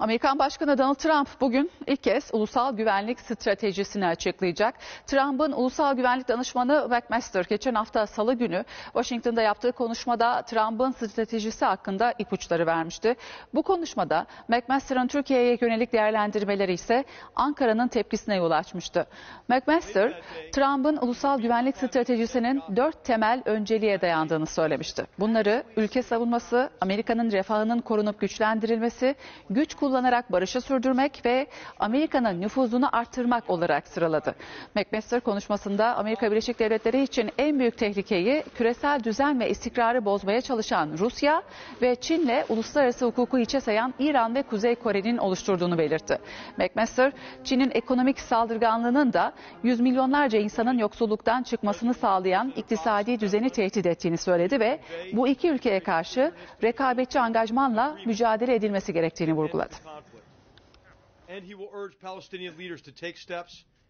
Amerikan Başkanı Donald Trump bugün ilk kez ulusal güvenlik stratejisini açıklayacak. Trump'ın ulusal güvenlik danışmanı McMaster geçen hafta Salı günü Washington'da yaptığı konuşmada Trump'ın stratejisi hakkında ipuçları vermişti. Bu konuşmada McMaster'ın Türkiye'ye yönelik değerlendirmeleri ise Ankara'nın tepkisine yol açmıştı. McMaster, Trump'ın ulusal güvenlik stratejisinin 4 temel önceliğe dayandığını söylemişti. Bunları ülke savunması, Amerika'nın refahının korunup güçlendirilmesi, güç kullanarak barışı sürdürmek ve Amerika'nın nüfuzunu artırmak olarak sıraladı. McMaster konuşmasında Amerika Birleşik Devletleri için en büyük tehlikeyi küresel düzen ve istikrarı bozmaya çalışan Rusya ve Çin'le uluslararası hukuku hiçe sayan İran ve Kuzey Kore'nin oluşturduğunu belirtti. McMaster, Çin'in ekonomik saldırganlığının da yüz milyonlarca insanın yoksulluktan çıkmasını sağlayan iktisadi düzeni tehdit ettiğini söyledi ve bu iki ülkeye karşı rekabetçi angajmanla mücadele edilmesi gerektiğini vurguladı.